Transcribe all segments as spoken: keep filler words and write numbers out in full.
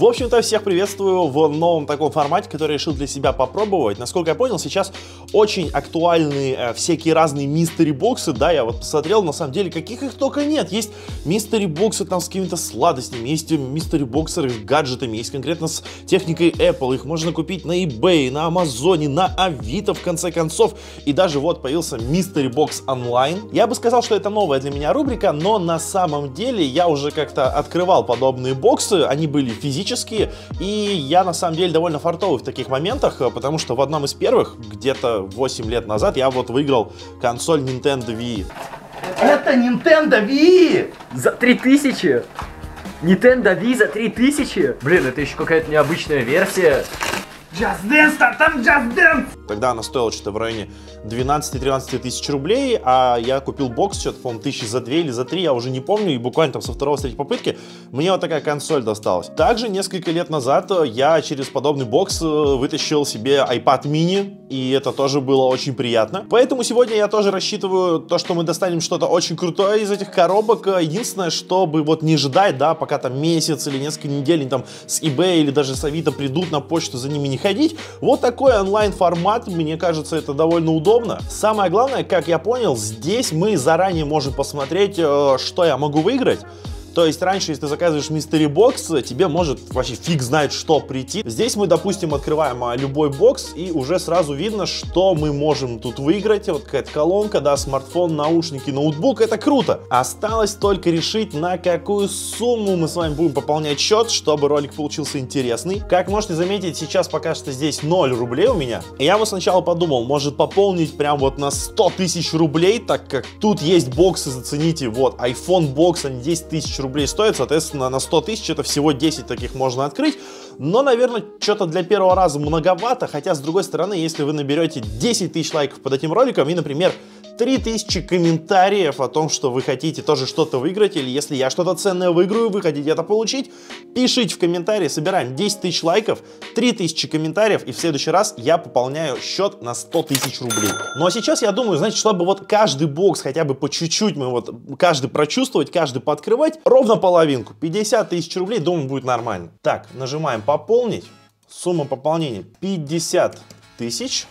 В общем-то, всех приветствую в новом таком формате, который решил для себя попробовать. Насколько я понял, сейчас очень актуальны э, всякие разные mystery боксы, да, я вот посмотрел, на самом деле, каких их только нет. Есть mystery боксы там с какими-то сладостями, есть mystery боксы с гаджетами, есть конкретно с техникой Apple, их можно купить на eBay, на Амазоне, на Авито, в конце концов, и даже вот появился mystery box онлайн. Я бы сказал, что это новая для меня рубрика, но на самом деле я уже как-то открывал подобные боксы, они были физически физические, и я на самом деле довольно фартовый в таких моментах, потому что в одном из первых, где-то восемь лет назад, я вот выиграл консоль Nintendo Wii. Это Nintendo Wii! За три тысячи! Nintendo Wii за три тысячи! Блин, это еще какая-то необычная версия. Just Dance, там Just Dance! Тогда она стоила что-то в районе двенадцати-тринадцати тысяч рублей, а я купил бокс, что-то, по-моему, тысячи за две или за три, я уже не помню, и буквально там со второго, с третьей попытки мне вот такая консоль досталась. Также несколько лет назад я через подобный бокс вытащил себе iPad mini, и это тоже было очень приятно. Поэтому сегодня я тоже рассчитываю то, что мы достанем что-то очень крутое из этих коробок. Единственное, чтобы вот не ждать, да, пока там месяц или несколько недель там с eBay или даже с Авито придут на почту, за ними не ходить. Вот такой онлайн-формат, мне кажется, это довольно удобно. Самое главное, как я понял, здесь мы заранее можем посмотреть, что я могу выиграть. То есть раньше, если ты заказываешь mystery бокс, тебе может вообще фиг знает что прийти. Здесь мы, допустим, открываем любой бокс, и уже сразу видно, что мы можем тут выиграть. Вот какая-то колонка, да, смартфон, наушники, ноутбук. Это круто. Осталось только решить, на какую сумму мы с вами будем пополнять счет, чтобы ролик получился интересный. Как можете заметить, сейчас пока что здесь ноль рублей у меня. Я вот сначала подумал, может пополнить прям вот на сто тысяч рублей, так как тут есть боксы, зацените, вот, iPhone бокс, они десять тысяч рублей стоит, соответственно, на сто тысяч это всего десять таких можно открыть. Но, наверное, что-то для первого раза многовато, хотя, с другой стороны, если вы наберете десять тысяч лайков под этим роликом и, например, три тысячи комментариев о том, что вы хотите тоже что-то выиграть, или если я что-то ценное выиграю, вы хотите это получить, пишите в комментарии, собираем десять тысяч лайков, три тысячи комментариев, и в следующий раз я пополняю счет на сто тысяч рублей. Ну а сейчас я думаю, значит, чтобы вот каждый бокс хотя бы по чуть-чуть мы вот каждый прочувствовать, каждый пооткрывать, ровно половинку, пятьдесят тысяч рублей, думаю, будет нормально. Так, нажимаем пополнить, сумма пополнения пятьдесят тысяч.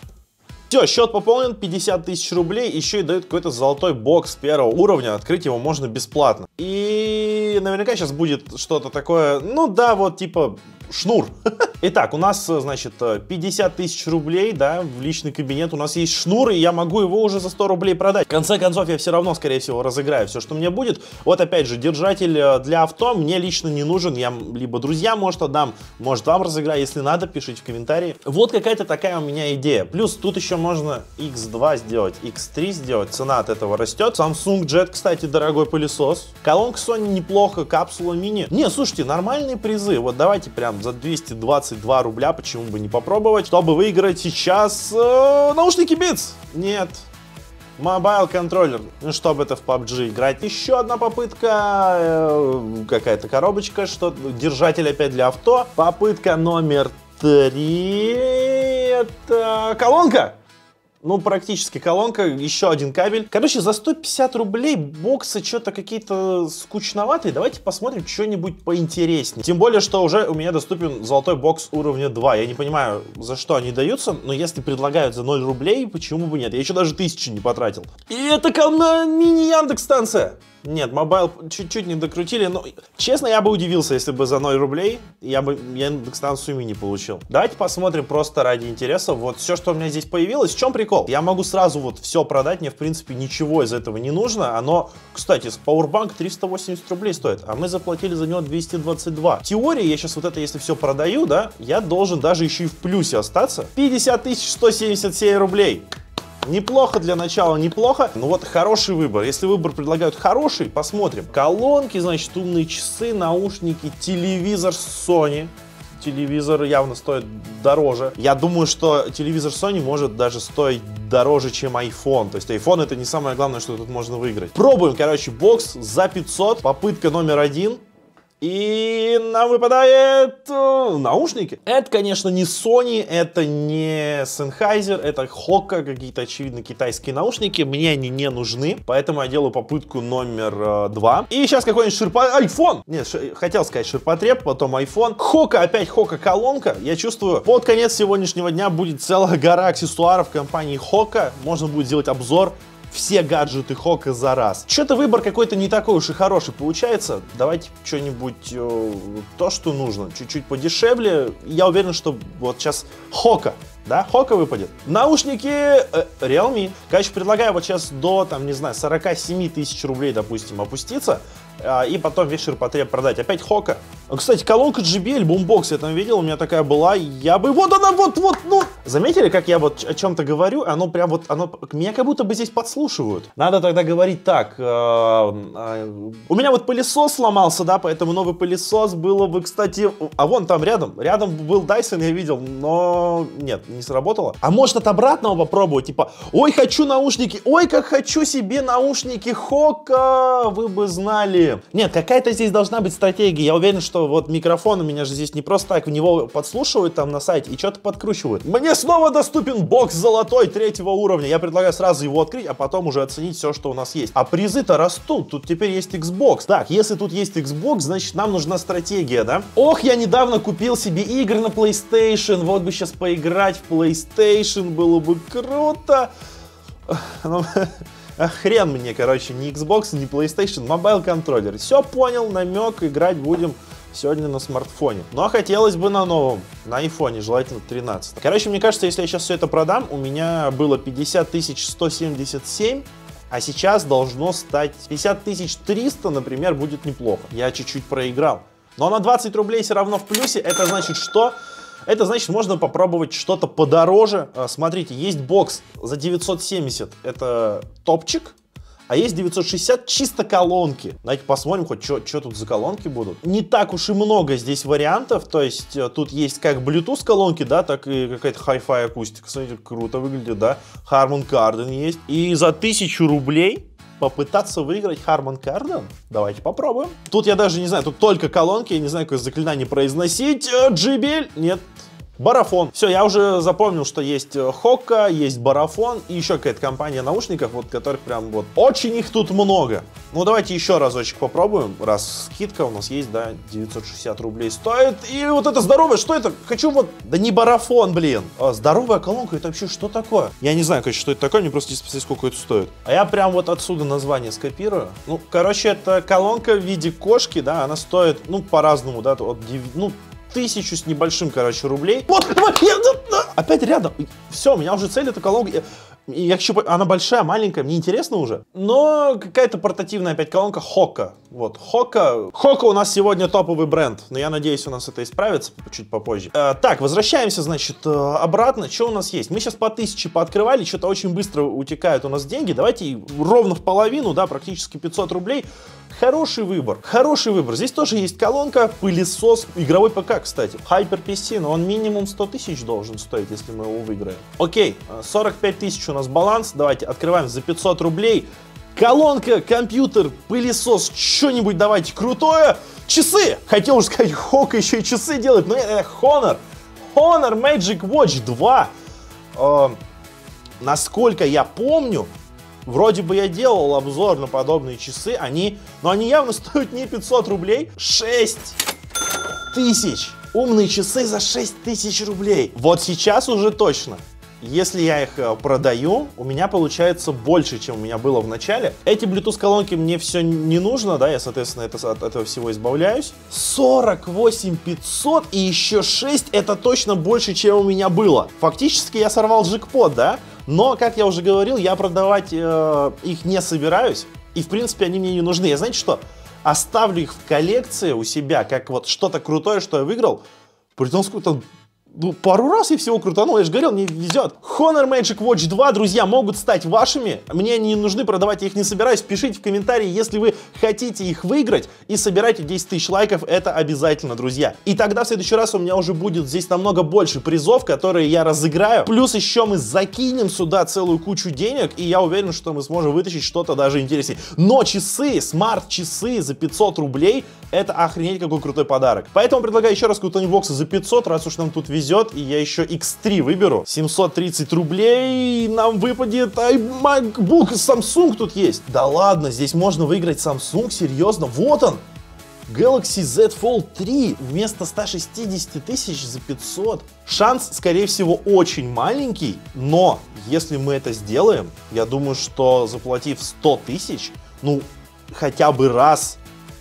Все, счет пополнен, пятьдесят тысяч рублей, еще и дают какой-то золотой бокс первого уровня, открыть его можно бесплатно. И наверняка сейчас будет что-то такое, ну да, вот типа шнур. Итак, у нас, значит, пятьдесят тысяч рублей, да, в личный кабинет, у нас есть шнур, и я могу его уже за сто рублей продать. В конце концов, я все равно, скорее всего, разыграю все, что мне будет. Вот, опять же, держатель для авто мне лично не нужен, я либо друзьям, может, отдам, может, вам разыграю, если надо, пишите в комментарии. Вот какая-то такая у меня идея. Плюс тут еще можно икс два сделать, икс три сделать, цена от этого растет. Samsung Jet, кстати, дорогой пылесос. Колонка Sony неплохо, капсула мини. Не, слушайте, нормальные призы, вот давайте прям за двести двадцать два рубля, почему бы не попробовать, чтобы выиграть сейчас э, наушники Beats. Нет. Мобайл контроллер. Ну, чтобы это в пабг играть. Еще одна попытка. Э, какая-то коробочка. Что держатель опять для авто. Попытка номер три. Это колонка. Ну, практически колонка, еще один кабель. Короче, за сто пятьдесят рублей боксы что-то какие-то скучноватые. Давайте посмотрим что-нибудь поинтереснее. Тем более, что уже у меня доступен золотой бокс уровня два. Я не понимаю, за что они даются, но если предлагают за ноль рублей, почему бы нет? Я еще даже тысячи не потратил. И это мини-Яндекс станция. Нет, мобайл чуть-чуть не докрутили, но, честно, я бы удивился, если бы за ноль рублей я бы Яндекс-станцию мини получил. Давайте посмотрим просто ради интереса вот все, что у меня здесь появилось. В чем прикол? Я могу сразу вот все продать, мне, в принципе, ничего из этого не нужно. Оно, кстати, с Powerbank триста восемьдесят рублей стоит, а мы заплатили за него двести двадцать два. В теории я сейчас вот это, если все продаю, да, я должен даже еще и в плюсе остаться. пятьдесят тысяч сто семьдесят семь рублей. Неплохо для начала, неплохо. Ну вот хороший выбор. Если выбор предлагают хороший, посмотрим. Колонки, значит, умные часы, наушники, телевизор Sony. Телевизор явно стоит дороже. Я думаю, что телевизор Sony может даже стоить дороже, чем iPhone. То есть iPhone это не самое главное, что тут можно выиграть. Пробуем, короче, бокс за пятьсот. Попытка номер один. И нам выпадает э, наушники. Это, конечно, не Sony, это не Sennheiser, это Hoka, какие-то, очевидно, китайские наушники. Мне они не нужны, поэтому я делаю попытку номер э, два. И сейчас какой-нибудь ширпотреб... iPhone! Нет, ш... хотел сказать ширпотреб, потом iPhone. Hoka, опять Hoka колонка. Я чувствую, под конец сегодняшнего дня будет целая гора аксессуаров компании Hoka. Можно будет сделать обзор. Все гаджеты Hoka за раз. Что-то выбор какой-то не такой уж и хороший получается. Давайте что-нибудь э, то, что нужно. Чуть-чуть подешевле. Я уверен, что вот сейчас Hoka. Да, Hoka выпадет. Наушники э, Realme. Короче, предлагаю вот сейчас до, там, не знаю, сорока семи тысяч рублей, допустим, опуститься. Э, и потом весь ширпотреб продать. Опять Hoka. Кстати, колонка джей би эл, бумбокс, я там видел, у меня такая была. Я бы... Вот она, вот, вот, ну... Заметили, как я вот о чем-то говорю? Оно прям вот... Оно... Меня как будто бы здесь подслушивают. Надо тогда говорить так. Э, э, у меня вот пылесос сломался, да, поэтому новый пылесос было бы, кстати... А вон там рядом. Рядом был Dyson, я видел, но... Нет, не сработало. А может от обратного попробовать? Типа, ой, хочу наушники, ой, как хочу себе наушники Hoka, вы бы знали. Нет, какая-то здесь должна быть стратегия. Я уверен, что вот микрофон у меня же здесь не просто так, в него подслушивают там на сайте и что-то подкручивают. Мне снова доступен бокс золотой третьего уровня. Я предлагаю сразу его открыть, а потом уже оценить все, что у нас есть. А призы-то растут. Тут теперь есть Xbox. Так, если тут есть Xbox, значит нам нужна стратегия, да? Ох, я недавно купил себе игры на PlayStation. Вот бы сейчас поиграть в PlayStation, было бы круто. Хрен мне, короче, ни Xbox, ни PlayStation, мобайл контроллер. Все понял, намек, играть будем сегодня на смартфоне. Но хотелось бы на новом, на iPhone, желательно тринадцать. Короче, мне кажется, если я сейчас все это продам, у меня было пятьдесят тысяч сто семьдесят семь, а сейчас должно стать пятьдесят тысяч триста, например, будет неплохо. Я чуть-чуть проиграл. Но на двадцать рублей все равно в плюсе, это значит что? Это значит, можно попробовать что-то подороже. Смотрите, есть бокс за девятьсот семьдесят, это топчик. А есть девятьсот шестьдесят, чисто колонки. Давайте посмотрим хоть, что тут за колонки будут. Не так уж и много здесь вариантов. То есть тут есть как Bluetooth колонки, да, так и какая-то хай-фай акустика. Смотрите, круто выглядит, да. Harman Kardon есть. И за тысячу рублей попытаться выиграть Harman Kardon? Давайте попробуем. Тут я даже не знаю, тут только колонки, я не знаю, какое заклинание произносить. джей би эл? Нет. Borofone. Все, я уже запомнил, что есть Hoka, есть Borofone и еще какая-то компания наушников, вот которых прям вот очень их тут много. Ну давайте еще разочек попробуем, раз скидка у нас есть, да, девятьсот шестьдесят рублей стоит. И вот это здоровое, что это? Хочу вот, да не Borofone, блин. А здоровая колонка, это вообще что такое? Я не знаю, конечно, что это такое, мне просто здесь посмотреть, сколько это стоит. А я прям вот отсюда название скопирую. Ну, короче, это колонка в виде кошки, да, она стоит, ну, по-разному, да, от, ну, тысячу с небольшим, короче, рублей. Вот, опять рядом. Все, у меня уже цель эта колонка. Я хочу, она большая, маленькая, мне интересно уже. Но какая-то портативная опять колонка Hoka. Вот, Hoka. Hoka у нас сегодня топовый бренд. Но я надеюсь, у нас это исправится чуть попозже. Э, так, возвращаемся, значит, обратно. Что у нас есть? Мы сейчас по тысяче пооткрывали. Что-то очень быстро утекают у нас деньги. Давайте ровно в половину, да, практически пятьсот рублей. Хороший выбор. Хороший выбор. Здесь тоже есть колонка, пылесос, игровой ПК, кстати. Hyper пи си, но он минимум сто тысяч должен стоить, если мы его выиграем. Окей, сорок пять тысяч у нас баланс. Давайте открываем за пятьсот рублей. Колонка, компьютер, пылесос, что-нибудь давайте крутое. Часы! Хотел уже сказать, Hoka еще и часы делает, но это Honor. Honor Magic Watch два. Э, насколько я помню... Вроде бы я делал обзор на подобные часы, они, но они явно стоят не пятьсот рублей, шесть тысяч. Умные часы за шесть тысяч рублей. Вот сейчас уже точно. Если я их продаю, у меня получается больше, чем у меня было в начале. Эти Bluetooth колонки мне все не нужно, да, я, соответственно, это, от этого всего избавляюсь. сорок восемь тысяч пятьсот и еще шесть, это точно больше, чем у меня было. Фактически я сорвал джекпот, да? Но, как я уже говорил, я продавать э, их не собираюсь. И, в принципе, они мне не нужны. Я, знаете что, оставлю их в коллекции у себя, как вот что-то крутое, что я выиграл. Притом, сколько там... ну, пару раз я всего крутанул, я же говорил, мне везет. Honor Magic Watch два, друзья, могут стать вашими. Мне они не нужны, продавать я их не собираюсь. Пишите в комментарии, если вы хотите их выиграть. И собирайте десять тысяч лайков, это обязательно, друзья. И тогда в следующий раз у меня уже будет здесь намного больше призов, которые я разыграю. Плюс еще мы закинем сюда целую кучу денег, и я уверен, что мы сможем вытащить что-то даже интереснее. Но часы, смарт-часы за пятьсот рублей, это охренеть какой крутой подарок. Поэтому предлагаю еще раз кутонибоксы за пятьсот, раз уж нам тут везет. И я еще икс три выберу. семьсот тридцать рублей нам выпадет MacBook. Samsung тут есть. Да ладно, здесь можно выиграть Samsung, серьезно. Вот он. Galaxy Z Fold три вместо ста шестидесяти тысяч за пятьсот. Шанс, скорее всего, очень маленький. Но если мы это сделаем, я думаю, что заплатив сто тысяч, ну, хотя бы раз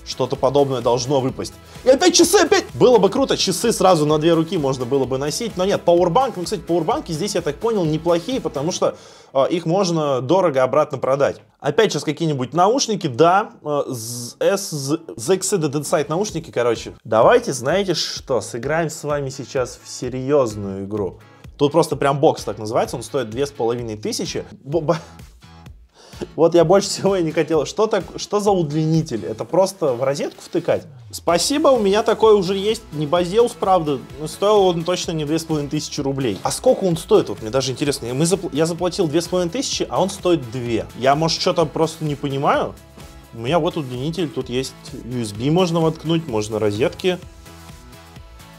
что-то подобное должно выпасть. И опять часы, опять! Было бы круто, часы сразу на две руки можно было бы носить, но нет, Powerbank, ну, кстати, Powerbank здесь, я так понял, неплохие, потому что э, их можно дорого обратно продать. Опять сейчас какие-нибудь наушники, да, зэкс ди дэнсайт наушники, короче. Давайте, знаете что, сыграем с вами сейчас в серьезную игру. Тут просто прям бокс так называется, он стоит две с половиной тысячи. Вот я больше всего и не хотел. Что, так, что за удлинитель? Это просто в розетку втыкать? Спасибо, у меня такой уже есть. Не Baseus, правда, но стоил он точно не две с половиной тысячи рублей. А сколько он стоит? Вот мне даже интересно. Мы запл- я заплатил две с половиной тысячи, а он стоит две. Я, может, что-то просто не понимаю? У меня вот удлинитель, тут есть ю эс би, можно воткнуть, можно розетки.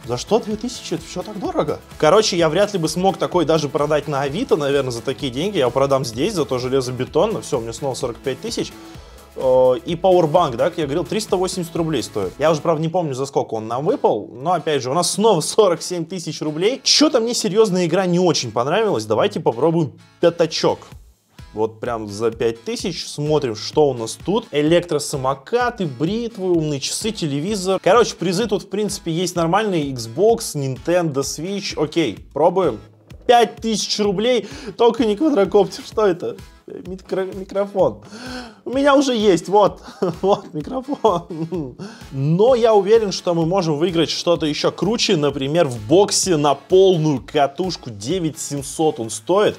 За что две тысячи? Это все так дорого. Короче, я вряд ли бы смог такой даже продать на Авито, наверное, за такие деньги. Я его продам здесь, зато железобетонно. Все, у меня снова сорок пять тысяч. И Powerbank, да, как я говорил, триста восемьдесят рублей стоит. Я уже, правда, не помню, за сколько он нам выпал. Но, опять же, у нас снова сорок семь тысяч рублей. Что-то мне серьезная игра не очень понравилась. Давайте попробуем пятачок. Вот прям за пять тысяч. Смотрим, что у нас тут. Электросамокаты, бритвы, умные часы, телевизор. Короче, призы тут, в принципе, есть нормальные. Xbox, Nintendo Switch. Окей, пробуем. пять тысяч рублей. Только не квадрокоптер. Что это? Микро микрофон. У меня уже есть, вот, вот микрофон. Но я уверен, что мы можем выиграть что-то еще круче. Например, в боксе на полную катушку девять тысяч семьсот он стоит.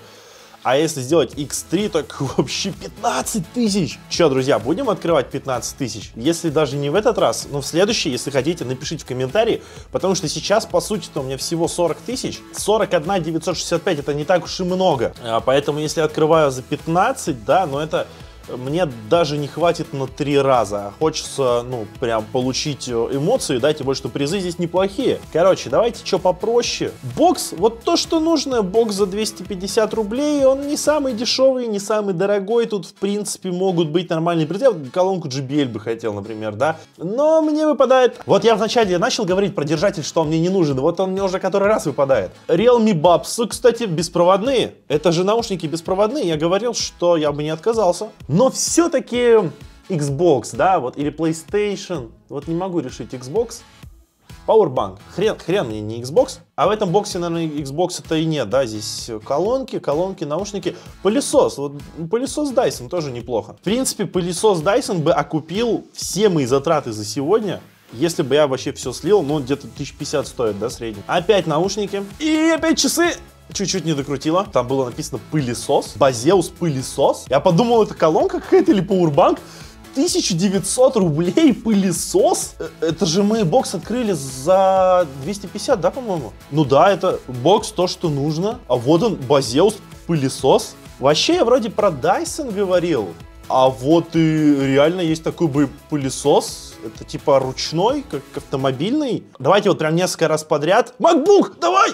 А если сделать икс три, так вообще пятнадцать тысяч. Че, друзья, будем открывать пятнадцать тысяч? Если даже не в этот раз, но в следующий, если хотите, напишите в комментарии. Потому что сейчас, по сути-то, у меня всего сорок тысяч. сорок одна девятьсот шестьдесят пять, это не так уж и много. Поэтому, если открываю за пятнадцать, да, но это... Мне даже не хватит на три раза. Хочется, ну, прям получить эмоции, да, тем более, что призы здесь неплохие. Короче, давайте что попроще. Бокс, вот то, что нужно. Бокс за двести пятьдесят рублей, он не самый дешевый, не самый дорогой. Тут, в принципе, могут быть нормальные призы. Я колонку джей би эл бы хотел, например, да. Но мне выпадает... Вот я вначале начал говорить про держатель, что он мне не нужен. Вот он мне уже который раз выпадает. Realme Buds, кстати, беспроводные. Это же наушники беспроводные. Я говорил, что я бы не отказался. Но все-таки Xbox, да, вот, или PlayStation, вот не могу решить, Xbox, Powerbank, хрен, хрен мне не Xbox, а в этом боксе, наверное, Xbox-то и нет, да, здесь колонки, колонки, наушники, пылесос, вот, пылесос Dyson тоже неплохо. В принципе, пылесос Dyson бы окупил все мои затраты за сегодня, если бы я вообще все слил, ну, где-то тысяча пятьдесят стоит, да, средний. Опять наушники и опять часы. Чуть-чуть не докрутила. Там было написано пылесос. Baseus пылесос. Я подумал, это колонка какая-то или Powerbank. тысяча девятьсот рублей пылесос? Это же мы бокс открыли за двести пятьдесят, да, по-моему? Ну да, это бокс, то, что нужно. А вот он, Baseus пылесос. Вообще, я вроде про Dyson говорил. А вот и реально есть такой бы пылесос. Это типа ручной, как автомобильный. Давайте вот прям несколько раз подряд. MacBook, давай!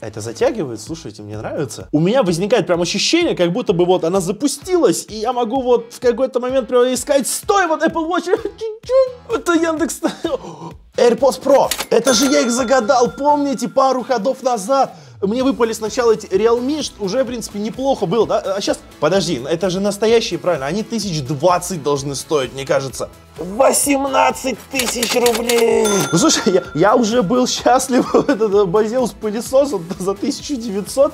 Это затягивает, слушайте, мне нравится. У меня возникает прям ощущение, как будто бы вот она запустилась, и я могу вот в какой-то момент прямо искать. Стой, вот Apple Watch, это Яндекс, AirPods Pro. Это же я их загадал, помните, пару ходов назад. Мне выпали сначала эти Realme, уже, в принципе, неплохо было, да? А сейчас Подожди, это же настоящие, правильно? Они тысяч двадцать должны стоить, мне кажется. восемнадцать тысяч рублей! Ну, слушай, я, я уже был счастлив, этот Baseus пылесос за тысячу девятьсот,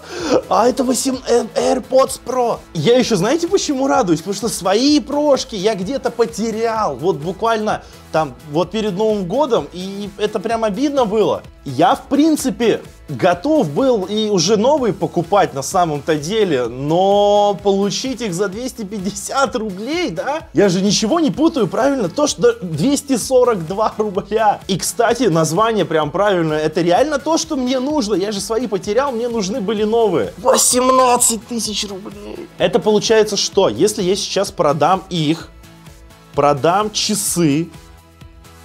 а это восемь AirPods Pro. Я еще, знаете, почему радуюсь? Потому что свои прошки я где-то потерял, вот буквально там, вот перед Новым годом, и это прям обидно было. Я, в принципе, готов был и уже новые покупать на самом-то деле, но получить их за двести пятьдесят рублей, да? Я же ничего не путаю, правильно? То, что двести сорок два рубля. И, кстати, название прям правильное. Это реально то, что мне нужно. Я же свои потерял, мне нужны были новые. восемнадцать тысяч рублей. Это получается что? Если я сейчас продам их, продам часы,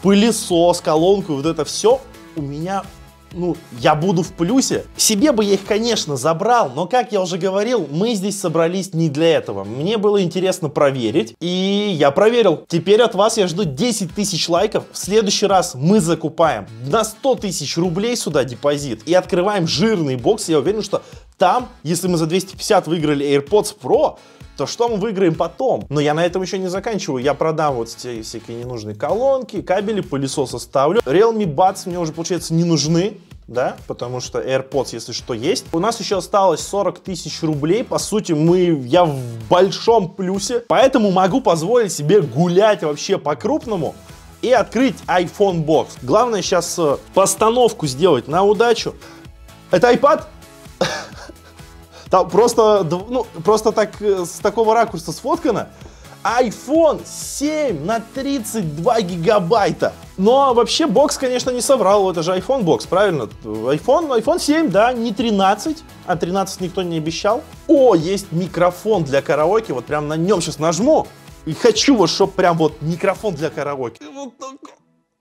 пылесос, колонку, вот это все, у меня... Ну, я буду в плюсе. Себе бы я их, конечно, забрал, но, как я уже говорил, мы здесь собрались не для этого. Мне было интересно проверить, и я проверил. Теперь от вас я жду десять тысяч лайков. В следующий раз мы закупаем на сто тысяч рублей сюда депозит и открываем жирный бокс. Я уверен, что там, если мы за двести пятьдесят выиграли AirPods Pro, то что мы выиграем потом? Но я на этом еще не заканчиваю. Я продам вот все, всякие ненужные колонки, кабели, пылесос оставлю. Realme Buds мне уже, получается, не нужны, да? Потому что AirPods, если что, есть. У нас еще осталось сорок тысяч рублей. По сути, мы, я в большом плюсе. Поэтому могу позволить себе гулять вообще по-крупному и открыть iPhone Box. Главное сейчас постановку сделать на удачу. Это iPad? Там просто, ну, просто так, с такого ракурса сфоткано. iPhone семь на тридцать два гигабайта. Но вообще бокс, конечно, не соврал. Это же iPhone бокс, правильно? iPhone, iPhone семь, да, не тринадцать. А тринадцать никто не обещал. О, есть микрофон для караоке. Вот прям на нем сейчас нажму. И хочу вот, чтоб прям вот микрофон для караоке. Вот так.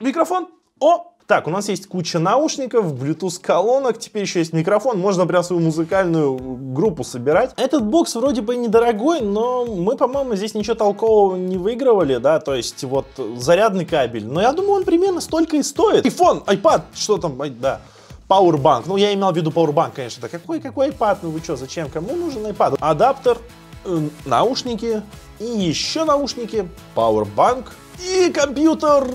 Микрофон. О! Так, у нас есть куча наушников, Bluetooth-колонок, теперь еще есть микрофон, можно прям свою музыкальную группу собирать. Этот бокс вроде бы недорогой, но мы, по-моему, здесь ничего толкового не выигрывали, да, то есть вот зарядный кабель, но я думаю, он примерно столько и стоит. iPhone, iPad, что там, да, Powerbank, ну я имел в виду Powerbank, конечно, да какой, какой iPad, ну вы что, зачем, кому нужен iPad? Адаптер, наушники и еще наушники, Powerbank. И компьютер,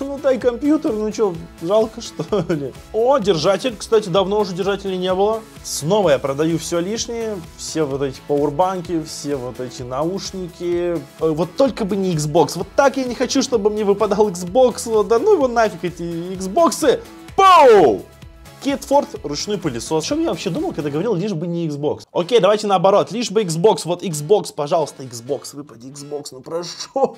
ну дай компьютер, ну что, жалко что ли? О, держатель, кстати, давно уже держателей не было. Снова я продаю все лишнее, все вот эти пауэрбанки, все вот эти наушники. Вот только бы не Xbox, вот так я не хочу, чтобы мне выпадал Xbox, да ну его нафиг эти Xbox'ы. Пау! Китфорд, ручной пылесос. Что я вообще думал, когда говорил, лишь бы не Xbox? Окей, давайте наоборот, лишь бы Xbox, вот Xbox, пожалуйста, Xbox, выпади Xbox, ну прошу.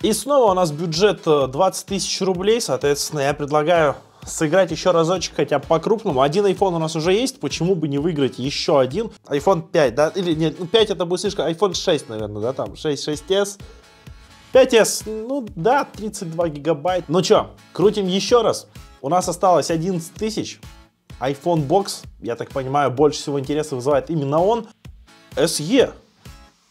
И снова у нас бюджет двадцать тысяч рублей, соответственно, я предлагаю сыграть еще разочек хотя бы по-крупному. Один iPhone у нас уже есть, почему бы не выиграть еще один? iPhone пять, да? Или нет, пять это будет слишком, iPhone шесть, наверное, да, там, шесть, шесть эс. пять эс, ну да, тридцать два гигабайта. Ну что, крутим еще раз. У нас осталось одиннадцать тысяч. iPhone Box, я так понимаю, больше всего интереса вызывает именно он. эс и.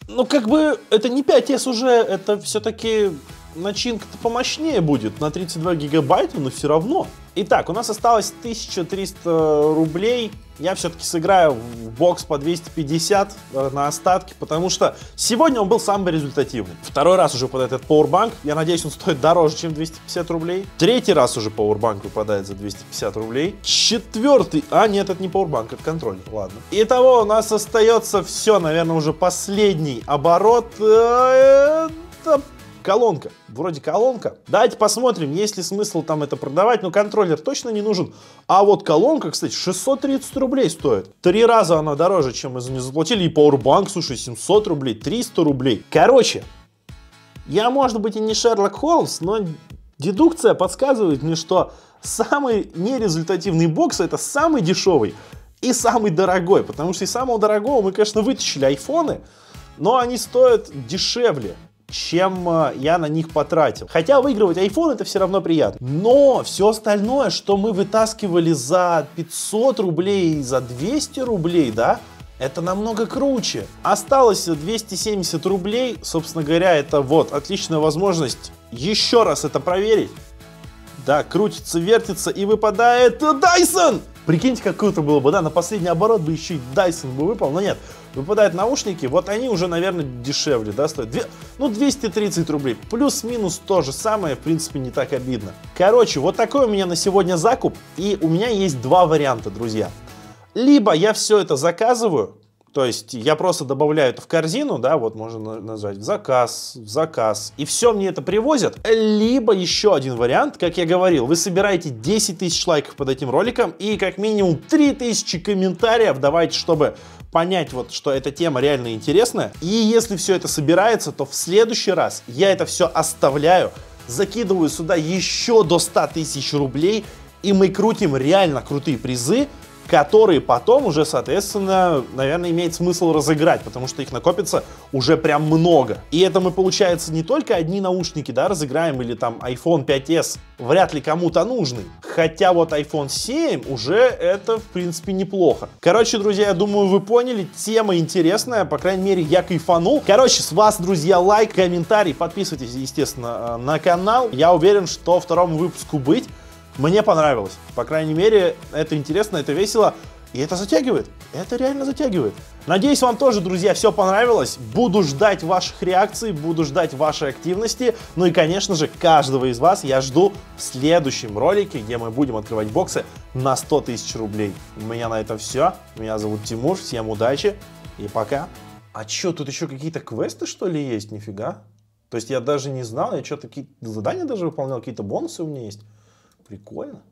Ну, как бы, это не пять эс уже, это все-таки начинка-то помощнее будет, на тридцать два гигабайта, но все равно. Итак, у нас осталось тысяча триста рублей, я все-таки сыграю в бокс по двести пятьдесят на остатки, потому что сегодня он был самый результативный. Второй раз уже подает этот Powerbank, я надеюсь, он стоит дороже, чем двести пятьдесят рублей. Третий раз уже Powerbank выпадает за двести пятьдесят рублей. Четвертый, а нет, это не Powerbank, это контроллер, ладно. Итого у нас остается все, наверное, уже последний оборот. Это... колонка. Вроде колонка. Давайте посмотрим, есть ли смысл там это продавать. Но контроллер точно не нужен. А вот колонка, кстати, шестьсот тридцать рублей стоит. Три раза она дороже, чем мы за нее заплатили. И Powerbank, слушай, семьсот рублей, триста рублей. Короче, я, может быть, и не Шерлок Холмс, но дедукция подсказывает мне, что самый нерезультативный бокс — это самый дешевый и самый дорогой. Потому что из самого дорогого мы, конечно, вытащили айфоны, но они стоят дешевле, чем я на них потратил. Хотя выигрывать iPhone это все равно приятно. Но все остальное, что мы вытаскивали за пятьсот рублей и за двести рублей, да, это намного круче. Осталось двести семьдесят рублей, собственно говоря, это вот отличная возможность еще раз это проверить. да, крутится, вертится и выпадает Dyson! Прикиньте, как круто было бы, да, на последний оборот бы еще и Dyson бы выпал, но нет. Выпадают наушники, вот они уже, наверное, дешевле, да, стоят. Две, ну, двести тридцать рублей, плюс-минус то же самое, в принципе, не так обидно. Короче, вот такой у меня на сегодня закуп, и у меня есть два варианта, друзья. Либо я все это заказываю, то есть я просто добавляю это в корзину, да, вот можно назвать в заказ, в заказ, и все мне это привозят. Либо еще один вариант, как я говорил, вы собираете десять тысяч лайков под этим роликом и как минимум три тысячи комментариев давайте, чтобы понять, вот, что эта тема реально интересная. И если все это собирается, то в следующий раз я это все оставляю, закидываю сюда еще до ста тысяч рублей, и мы крутим реально крутые призы, которые потом уже, соответственно, наверное, имеет смысл разыграть, потому что их накопится уже прям много. И это мы, получается, не только одни наушники, да, разыграем, или там iPhone пять эс вряд ли кому-то нужный. Хотя вот iPhone семь уже это, в принципе, неплохо. Короче, друзья, я думаю, вы поняли, тема интересная, по крайней мере, я кайфанул. Короче, с вас, друзья, лайк, комментарий, подписывайтесь, естественно, на канал. Я уверен, что второму выпуску быть. Мне понравилось, по крайней мере, это интересно, это весело, и это затягивает, это реально затягивает. Надеюсь, вам тоже, друзья, все понравилось, буду ждать ваших реакций, буду ждать вашей активности, ну и, конечно же, каждого из вас я жду в следующем ролике, где мы будем открывать боксы на сто тысяч рублей. У меня на этом все, меня зовут Тимур, всем удачи и пока. А что, тут еще какие-то квесты, что ли, есть? Нифига. То есть я даже не знал, я что-то какие-то задания даже выполнял, какие-то бонусы у меня есть. Прикольно.